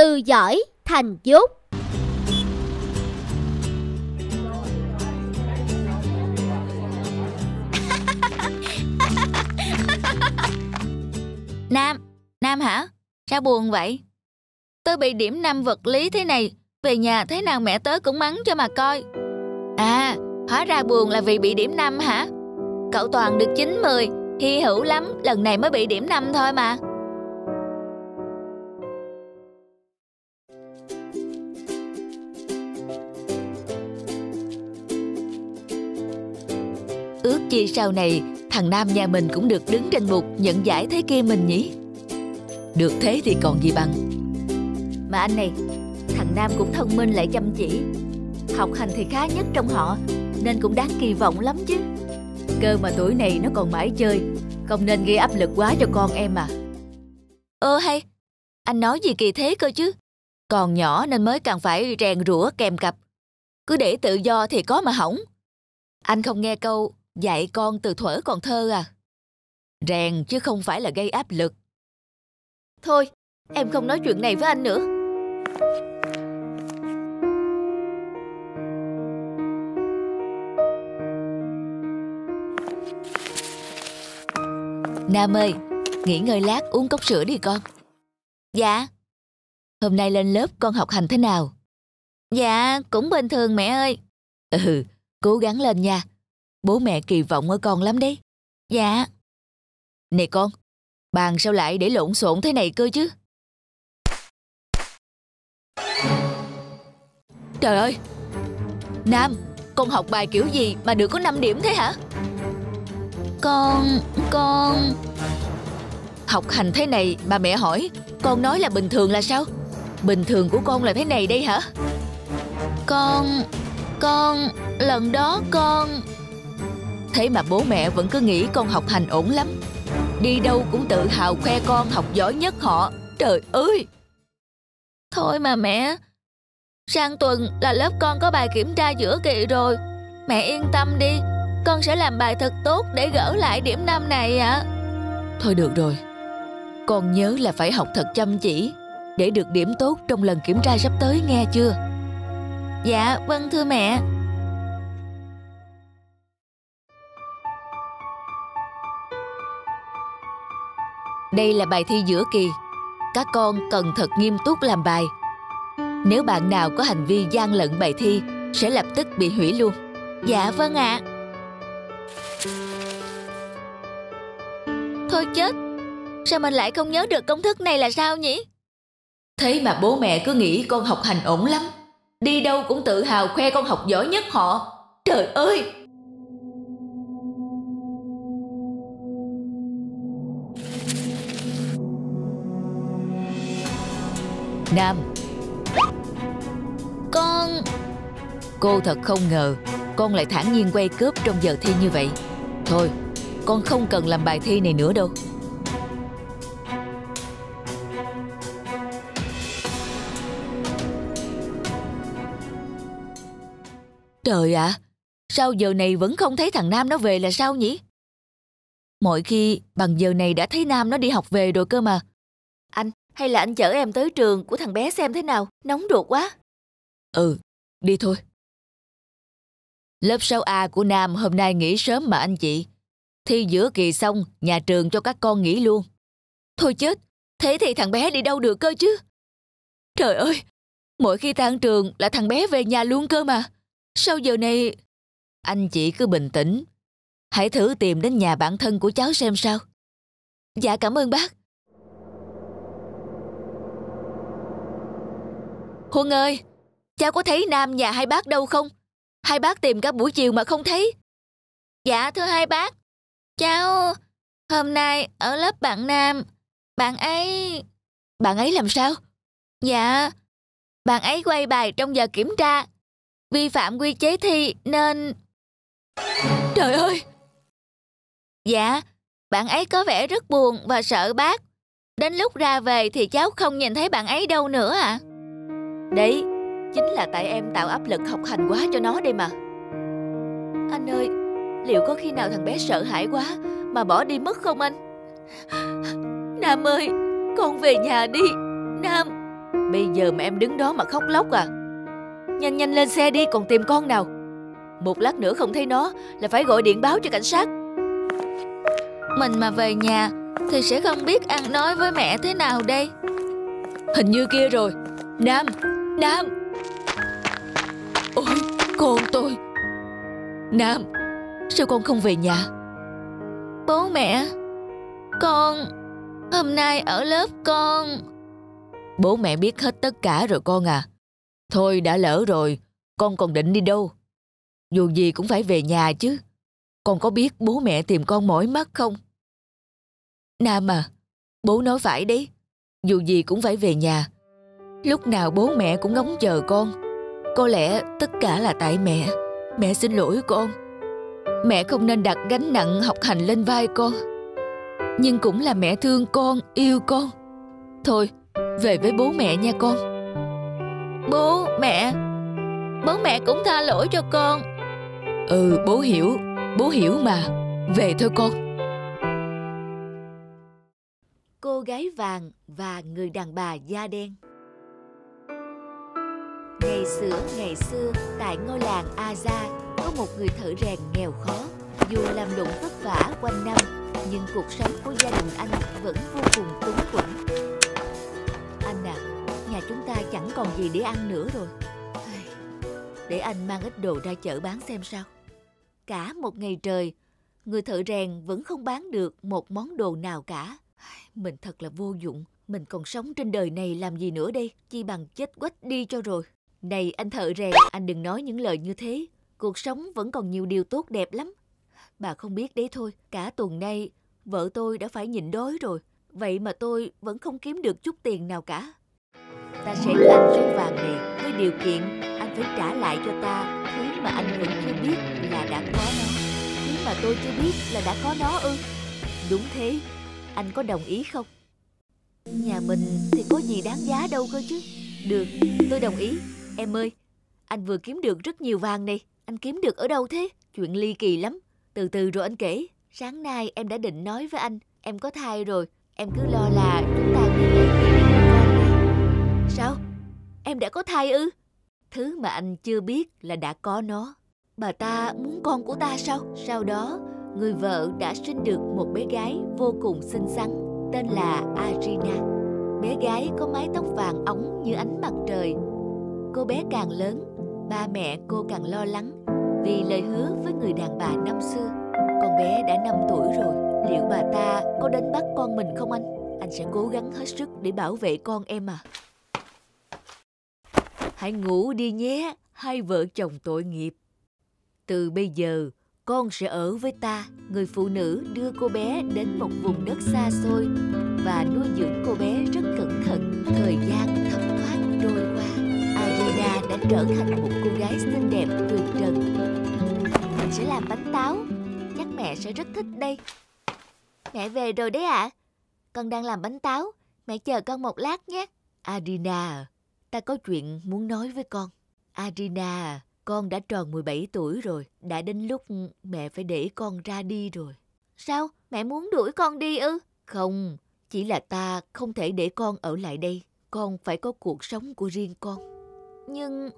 từ giỏi thành dốt. Nam hả? Ra buồn vậy? Tớ bị điểm 5 vật lý thế này, về nhà thế nào mẹ tớ cũng mắng cho mà coi. À, hóa ra buồn là vì bị điểm 5 hả? Cậu Toàn được 9-10, hy hữu lắm, lần này mới bị điểm 5 thôi mà. Ước chi sau này thằng Nam nhà mình cũng được đứng trên mục nhận giải thế kia mình nhỉ. Được thế thì còn gì bằng. Mà anh này, thằng Nam cũng thông minh lại chăm chỉ, học hành thì khá nhất trong họ, nên cũng đáng kỳ vọng lắm chứ. Cơ mà tuổi này nó còn mãi chơi, không nên gây áp lực quá cho con em à. Hay, anh nói gì kỳ thế cơ chứ. Còn nhỏ nên mới càng phải rèn rũa kèm cặp. Cứ để tự do thì có mà hỏng. Anh không nghe câu dạy con từ thuở còn thơ à? Rèn chứ không phải là gây áp lực. Thôi, em không nói chuyện này với anh nữa. Nam ơi, nghỉ ngơi lát uống cốc sữa đi con. Dạ. Hôm nay lên lớp con học hành thế nào? Dạ, cũng bình thường mẹ ơi. Ừ, cố gắng lên nha. Bố mẹ kỳ vọng ở con lắm đấy. Dạ. Này con, bàn sao lại để lộn xộn thế này cơ chứ? Trời ơi! Nam, con học bài kiểu gì mà được có 5 điểm thế hả? Con... Học hành thế này mà mẹ hỏi, con nói là bình thường là sao? Bình thường của con là thế này đây hả? Con... Lần đó con... Thế mà bố mẹ vẫn cứ nghĩ con học hành ổn lắm. Đi đâu cũng tự hào khoe con học giỏi nhất họ. Trời ơi! Thôi mà mẹ, sang tuần là lớp con có bài kiểm tra giữa kỳ rồi. Mẹ yên tâm đi, con sẽ làm bài thật tốt để gỡ lại điểm 5 này ạ. Thôi được rồi, con nhớ là phải học thật chăm chỉ để được điểm tốt trong lần kiểm tra sắp tới nghe chưa? Dạ vâng thưa mẹ. Đây là bài thi giữa kỳ. Các con cần thật nghiêm túc làm bài. Nếu bạn nào có hành vi gian lận bài thi sẽ lập tức bị hủy luôn. Dạ vâng ạ. Thôi chết, sao mình lại không nhớ được công thức này là sao nhỉ? Thế mà bố mẹ cứ nghĩ con học hành ổn lắm. Đi đâu cũng tự hào khoe con học giỏi nhất họ. Trời ơi! Nam, con... Cô thật không ngờ con lại thản nhiên quay cướp trong giờ thi như vậy. Thôi, con không cần làm bài thi này nữa đâu. Trời ạ, sao giờ này vẫn không thấy thằng Nam nó về là sao nhỉ? Mọi khi bằng giờ này đã thấy Nam nó đi học về rồi cơ mà. Anh, hay là anh chở em tới trường của thằng bé xem thế nào, nóng ruột quá. Ừ, đi thôi. Lớp 6A của Nam hôm nay nghỉ sớm mà anh chị. Thi giữa kỳ xong, nhà trường cho các con nghỉ luôn. Thôi chết, thế thì thằng bé đi đâu được cơ chứ. Trời ơi, mỗi khi tan trường là thằng bé về nhà luôn cơ mà. Sao giờ này... Anh chị cứ bình tĩnh. Hãy thử tìm đến nhà bạn thân của cháu xem sao. Dạ cảm ơn bác. Huân ơi, cháu có thấy Nam nhà hai bác đâu không? Hai bác tìm cả buổi chiều mà không thấy. Dạ thưa hai bác, cháu hôm nay ở lớp bạn Nam. Bạn ấy làm sao? Dạ, bạn ấy quay bài trong giờ kiểm tra, vi phạm quy chế thi nên... Trời ơi! Dạ, bạn ấy có vẻ rất buồn và sợ bác. Đến lúc ra về thì cháu không nhìn thấy bạn ấy đâu nữa ạ. Đấy, chính là tại em tạo áp lực học hành quá cho nó đây mà. Anh ơi, liệu có khi nào thằng bé sợ hãi quá mà bỏ đi mất không anh? Nam ơi, con về nhà đi. Nam, Bây giờ mà em đứng đó mà khóc lóc à? Nhanh nhanh lên xe đi, còn tìm con nào. Một lát nữa không thấy nó là phải gọi điện báo cho cảnh sát. Mình mà về nhà thì sẽ không biết ăn nói với mẹ thế nào đây. Hình như kia rồi. Nam, Nam. Ôi con tôi. Nam, sao con không về nhà? Bố mẹ, con hôm nay ở lớp con. Bố mẹ biết hết tất cả rồi con à. Thôi đã lỡ rồi, con còn định đi đâu? Dù gì cũng phải về nhà chứ. Con có biết bố mẹ tìm con mỏi mắt không? Nam à, bố nói phải đấy. Dù gì cũng phải về nhà. Lúc nào bố mẹ cũng ngóng chờ con. Có lẽ tất cả là tại mẹ. Mẹ xin lỗi con. Mẹ không nên đặt gánh nặng học hành lên vai con. Nhưng cũng là mẹ thương con, yêu con. Thôi, về với bố mẹ nha con. Bố mẹ cũng tha lỗi cho con. Ừ, bố hiểu mà. Về thôi con. Cô gái vàng và người đàn bà da đen. Ngày xưa, tại ngôi làng Aza, có một người thợ rèn nghèo khó. Dù làm lụng vất vả quanh năm, nhưng cuộc sống của gia đình anh vẫn vô cùng túng quẫn. Anh à, nhà chúng ta chẳng còn gì để ăn nữa rồi. Để anh mang ít đồ ra chợ bán xem sao. Cả một ngày trời, người thợ rèn vẫn không bán được một món đồ nào cả. Mình thật là vô dụng. Mình còn sống trên đời này làm gì nữa đây? Chi bằng chết quách đi cho rồi. Này anh thợ rèn, anh đừng nói những lời như thế. Cuộc sống vẫn còn nhiều điều tốt đẹp lắm. Bà không biết đấy thôi. Cả tuần nay vợ tôi đã phải nhịn đói rồi. Vậy mà tôi vẫn không kiếm được chút tiền nào cả. Ta sẽ cho anh số vàng này với điều kiện anh phải trả lại cho ta thứ mà anh vẫn chưa biết là đã có nó. Thứ mà tôi chưa biết là đã có nó ư? Đúng thế. Anh có đồng ý không? Nhà mình thì có gì đáng giá đâu cơ chứ. Được, tôi đồng ý. Em ơi, anh vừa kiếm được rất nhiều vàng này. Anh kiếm được ở đâu thế? Chuyện ly kỳ lắm. Từ từ rồi anh kể. Sáng nay em đã định nói với anh, em có thai rồi. Em cứ lo là chúng ta nghĩ đến chuyện con. Sao? Em đã có thai ư? Thứ mà anh chưa biết là đã có nó. Bà ta muốn con của ta sao? Sau đó người vợ đã sinh được một bé gái vô cùng xinh xắn, tên là Arina. Bé gái có mái tóc vàng óng như ánh mặt trời. Cô bé càng lớn, ba mẹ cô càng lo lắng vì lời hứa với người đàn bà năm xưa. Con bé đã 5 tuổi rồi, liệu bà ta có đến bắt con mình không anh? Anh sẽ cố gắng hết sức để bảo vệ con em à. Hãy ngủ đi nhé, hai vợ chồng tội nghiệp. Từ bây giờ, con sẽ ở với ta. Người phụ nữ đưa cô bé đến một vùng đất xa xôi và nuôi dưỡng cô bé rất cẩn thận. Thời gian thấm thoát trôi qua, Arina đã trở thành một cô gái xinh đẹp tuyệt trần. Mình sẽ làm bánh táo, chắc mẹ sẽ rất thích đây. Mẹ về rồi đấy ạ. Con đang làm bánh táo, mẹ chờ con một lát nhé. Arina, ta có chuyện muốn nói với con. Arina, con đã tròn 17 tuổi rồi, đã đến lúc mẹ phải để con ra đi rồi. Sao? Mẹ muốn đuổi con đi ư? Không, chỉ là ta không thể để con ở lại đây. Con phải có cuộc sống của riêng con. Nhưng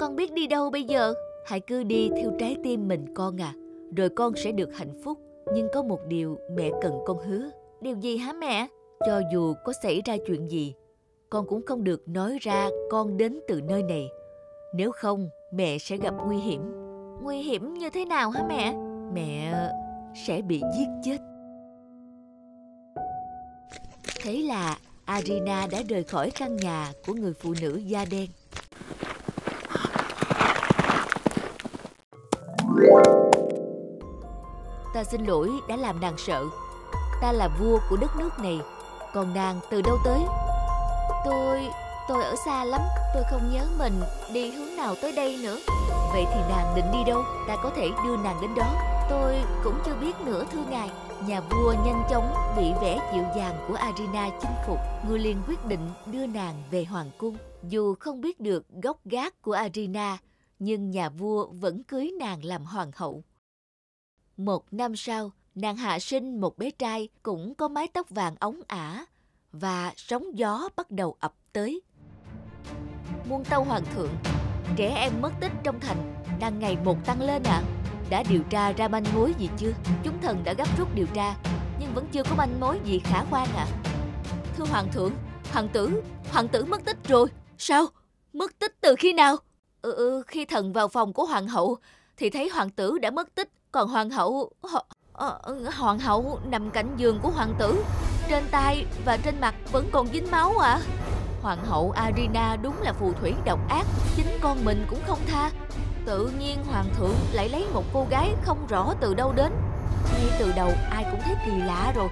con biết đi đâu bây giờ? Hãy cứ đi theo trái tim mình con à, rồi con sẽ được hạnh phúc. Nhưng có một điều mẹ cần con hứa. Điều gì hả mẹ? Cho dù có xảy ra chuyện gì, con cũng không được nói ra con đến từ nơi này. Nếu không, mẹ sẽ gặp nguy hiểm. Nguy hiểm như thế nào hả mẹ? Mẹ sẽ bị giết chết. Thế là Arina đã rời khỏi căn nhà của người phụ nữ da đen. Ta xin lỗi đã làm nàng sợ. Ta là vua của đất nước này. Còn nàng từ đâu tới? Tôi ở xa lắm, tôi không nhớ mình đi hướng nào tới đây nữa. Vậy thì nàng định đi đâu? Ta có thể đưa nàng đến đó. Tôi cũng chưa biết nữa thưa ngài. Nhà vua nhanh chóng bị vẻ dịu dàng của Arina chinh phục. Vua liền quyết định đưa nàng về hoàng cung. Dù không biết được gốc gác của Arina, nhưng nhà vua vẫn cưới nàng làm hoàng hậu. Một năm sau, nàng hạ sinh một bé trai cũng có mái tóc vàng óng ả, và sóng gió bắt đầu ập tới. Muôn Tâu Hoàng Thượng, trẻ em mất tích trong thành đang ngày một tăng lên ạ. Đã điều tra ra manh mối gì chưa? Chúng thần đã gấp rút điều tra nhưng vẫn chưa có manh mối gì khả quan ạ. Thưa Hoàng Thượng, Hoàng tử mất tích rồi. Sao? Mất tích từ khi nào? Khi thần vào phòng của Hoàng hậu thì thấy Hoàng tử đã mất tích. Còn Hoàng hậu nằm cạnh giường của Hoàng tử. Trên tay và trên mặt vẫn còn dính máu ạ. Hoàng hậu Arina đúng là phù thủy độc ác. Chính con mình cũng không tha. Tự nhiên Hoàng thượng lại lấy một cô gái không rõ từ đâu đến. Ngay từ đầu ai cũng thấy kỳ lạ rồi.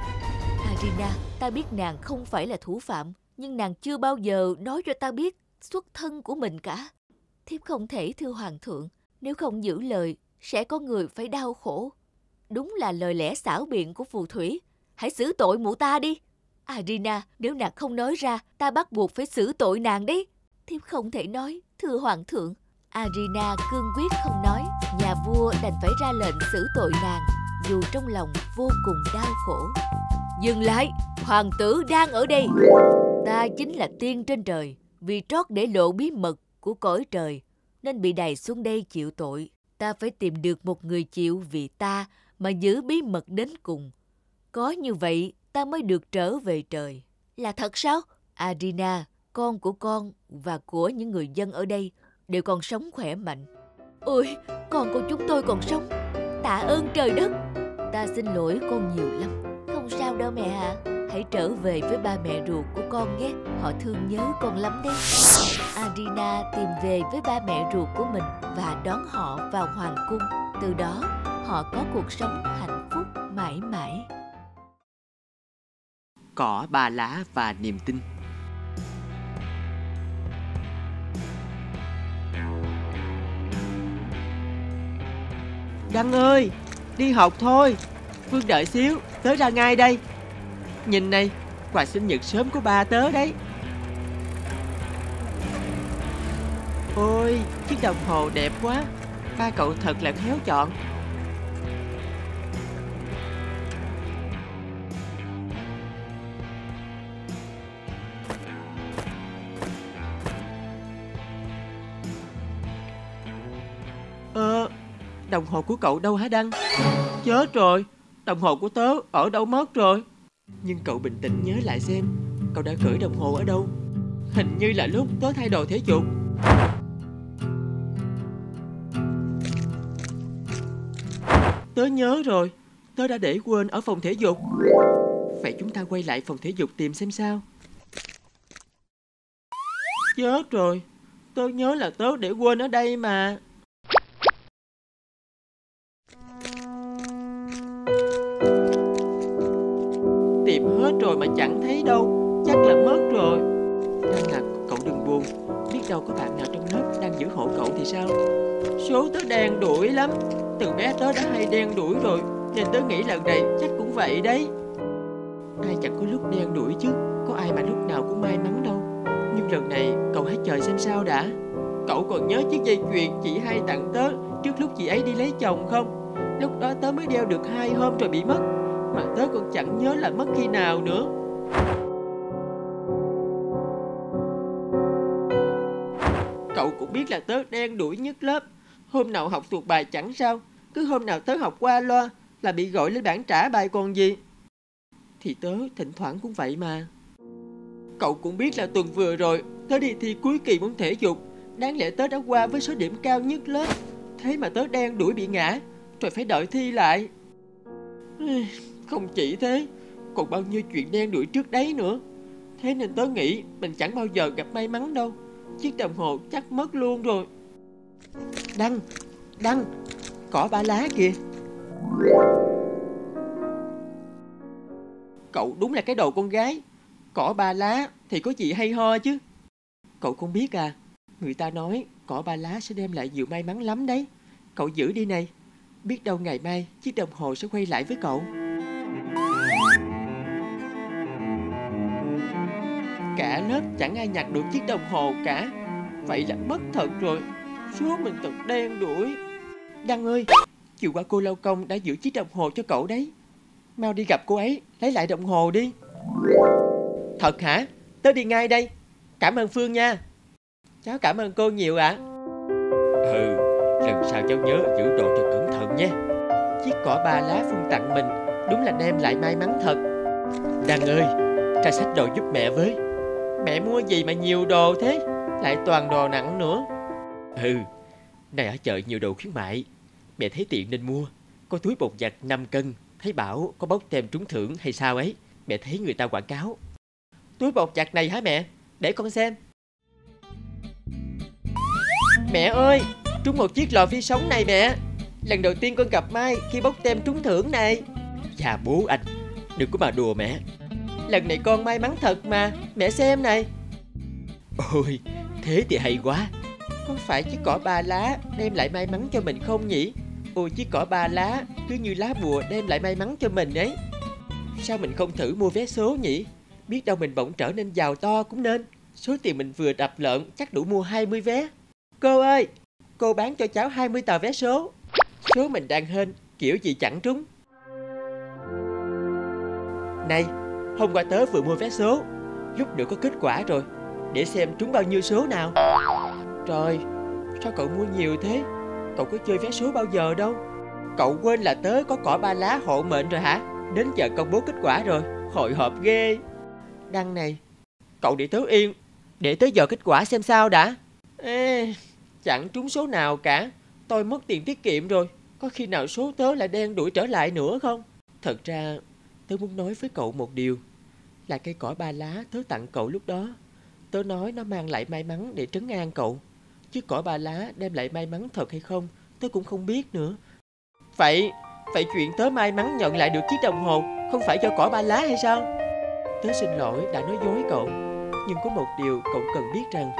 Arina, ta biết nàng không phải là thủ phạm, nhưng nàng chưa bao giờ nói cho ta biết xuất thân của mình cả. Thiếp không thể thưa Hoàng thượng. Nếu không giữ lời sẽ có người phải đau khổ. Đúng là lời lẽ xảo biện của phù thủy. Hãy xử tội mụ ta đi. Arina, nếu nàng không nói ra, ta bắt buộc phải xử tội nàng đấy. Thiếp không thể nói, thưa Hoàng thượng. Arina cương quyết không nói. Nhà vua đành phải ra lệnh xử tội nàng, dù trong lòng vô cùng đau khổ. Dừng lại, Hoàng tử đang ở đây. Ta chính là tiên trên trời, vì trót để lộ bí mật của cõi trời nên bị đày xuống đây chịu tội. Ta phải tìm được một người chịu vì ta mà giữ bí mật đến cùng. Có như vậy ta mới được trở về trời. Là thật sao? Arina, con của con và của những người dân ở đây đều còn sống khỏe mạnh. Ôi, con của chúng tôi còn sống. Tạ ơn trời đất. Ta xin lỗi con nhiều lắm. Không sao đâu mẹ ạ. Hãy trở về với ba mẹ ruột của con nhé. Họ thương nhớ con lắm đấy. Arina tìm về với ba mẹ ruột của mình và đón họ vào hoàng cung. Từ đó, họ có cuộc sống hạnh phúc mãi mãi. Cỏ, ba lá và niềm tin. Đăng ơi, đi học thôi. Phương đợi xíu, tớ ra ngay đây. Nhìn này, quà sinh nhật sớm của ba tớ đấy. Ôi, chiếc đồng hồ đẹp quá. Ba cậu thật là khéo chọn. Đồng hồ của cậu đâu hả Đăng? Chết rồi, đồng hồ của tớ ở đâu mất rồi? Nhưng cậu bình tĩnh nhớ lại xem, cậu đã gửi đồng hồ ở đâu? Hình như là lúc tớ thay đồ thể dục. Tớ nhớ rồi, tớ đã để quên ở phòng thể dục. Vậy chúng ta quay lại phòng thể dục tìm xem sao. Chết rồi, tớ nhớ là tớ để quên ở đây mà. Tìm hết rồi mà chẳng thấy đâu. Chắc là mất rồi. Nên là cậu đừng buồn. Biết đâu có bạn nào trong lớp đang giữ hộ cậu thì sao. Số tớ đen đuổi lắm. Từ bé tớ đã hay đen đuổi rồi, nên tớ nghĩ lần này chắc cũng vậy đấy. Ai chẳng có lúc đen đuổi chứ. Có ai mà lúc nào cũng may mắn đâu. Nhưng lần này cậu hãy chờ xem sao đã. Cậu còn nhớ chiếc dây chuyền chị hay tặng tớ trước lúc chị ấy đi lấy chồng không? Lúc đó tớ mới đeo được 2 hôm rồi bị mất. Mà tớ còn chẳng nhớ là mất khi nào nữa. Cậu cũng biết là tớ đen đuổi nhất lớp. Hôm nào học thuộc bài chẳng sao, cứ hôm nào tớ học qua loa là bị gọi lên bảng trả bài còn gì. Thì tớ thỉnh thoảng cũng vậy mà. Cậu cũng biết là tuần vừa rồi tớ đi thi cuối kỳ môn thể dục. Đáng lẽ tớ đã qua với số điểm cao nhất lớp. Thế mà tớ đen đuổi bị ngã, rồi phải đợi thi lại. Không chỉ thế, còn bao nhiêu chuyện đen đuổi trước đấy nữa. Thế nên tớ nghĩ mình chẳng bao giờ gặp may mắn đâu. Chiếc đồng hồ chắc mất luôn rồi. Đăng, cỏ ba lá kìa. Cậu đúng là cái đồ con gái. Cỏ ba lá thì có gì hay ho chứ. Cậu không biết à, người ta nói cỏ ba lá sẽ đem lại nhiều may mắn lắm đấy. Cậu giữ đi này. Biết đâu ngày mai chiếc đồng hồ sẽ quay lại với cậu. Cả lớp chẳng ai nhặt được chiếc đồng hồ cả. Vậy là mất thật rồi. Số mình thật đen đuổi. Đăng ơi, chiều qua cô lao công đã giữ chiếc đồng hồ cho cậu đấy. Mau đi gặp cô ấy, lấy lại đồng hồ đi. Thật hả? Tớ đi ngay đây. Cảm ơn Phương nha. Cháu cảm ơn cô nhiều ạ. Ừ, lần sau cháu nhớ giữ đồ cho cẩn thận nhé. Chiếc cỏ ba lá Phương tặng mình đúng là đem lại may mắn thật. Đàn ơi, ra xách đồ giúp mẹ với. Mẹ mua gì mà nhiều đồ thế, lại toàn đồ nặng nữa. Ừ, này ở chợ nhiều đồ khuyến mại, mẹ thấy tiện nên mua. Có túi bột giặt 5 cân, thấy bảo có bốc tem trúng thưởng hay sao ấy. Mẹ thấy người ta quảng cáo. Túi bột giặt này hả mẹ? Để con xem. Mẹ ơi, trúng một chiếc lò vi sóng này mẹ. Lần đầu tiên con gặp Mai khi bốc tem trúng thưởng này. Dạ bố anh, đừng có mà đùa mẹ. Lần này con may mắn thật mà, mẹ xem này. Ôi, thế thì hay quá. Có phải chiếc cỏ ba lá đem lại may mắn cho mình không nhỉ? Ôi, chiếc cỏ ba lá cứ như lá bùa đem lại may mắn cho mình ấy. Sao mình không thử mua vé số nhỉ? Biết đâu mình bỗng trở nên giàu to cũng nên. Số tiền mình vừa đập lợn chắc đủ mua 20 vé. Cô ơi, cô bán cho cháu 20 tờ vé số. Số mình đang hên, kiểu gì chẳng trúng. Này, hôm qua tớ vừa mua vé số, lúc nữa có kết quả rồi. Để xem trúng bao nhiêu số nào. Trời, sao cậu mua nhiều thế? Cậu có chơi vé số bao giờ đâu. Cậu quên là tớ có cỏ ba lá hộ mệnh rồi hả? Đến giờ công bố kết quả rồi, hồi hộp ghê. Đăng này, cậu để tớ yên, để tới giờ kết quả xem sao đã. Ê, chẳng trúng số nào cả. Tôi mất tiền tiết kiệm rồi. Có khi nào số tớ lại đen đuổi trở lại nữa không? Thật ra tớ muốn nói với cậu một điều. Là cây cỏ ba lá tớ tặng cậu lúc đó, tớ nói nó mang lại may mắn để trấn an cậu. Chứ cỏ ba lá đem lại may mắn thật hay không, tớ cũng không biết nữa. Vậy chuyện tớ may mắn nhận lại được chiếc đồng hồ không phải do cỏ ba lá hay sao? Tớ xin lỗi đã nói dối cậu. Nhưng có một điều cậu cần biết rằng,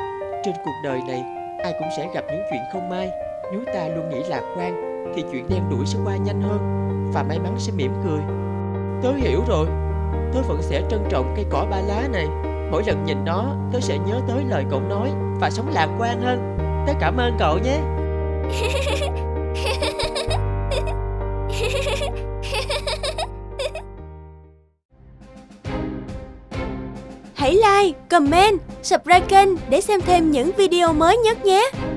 trên cuộc đời này ai cũng sẽ gặp những chuyện không may. Nếu ta luôn nghĩ lạc quan thì chuyện đen đủi sẽ qua nhanh hơn và may mắn sẽ mỉm cười. Tớ hiểu rồi. Tớ vẫn sẽ trân trọng cây cỏ ba lá này. Mỗi lần nhìn nó, tớ sẽ nhớ tới lời cậu nói và sống lạc quan hơn. Tớ cảm ơn cậu nhé. Hãy like, comment, subscribe kênh để xem thêm những video mới nhất nhé.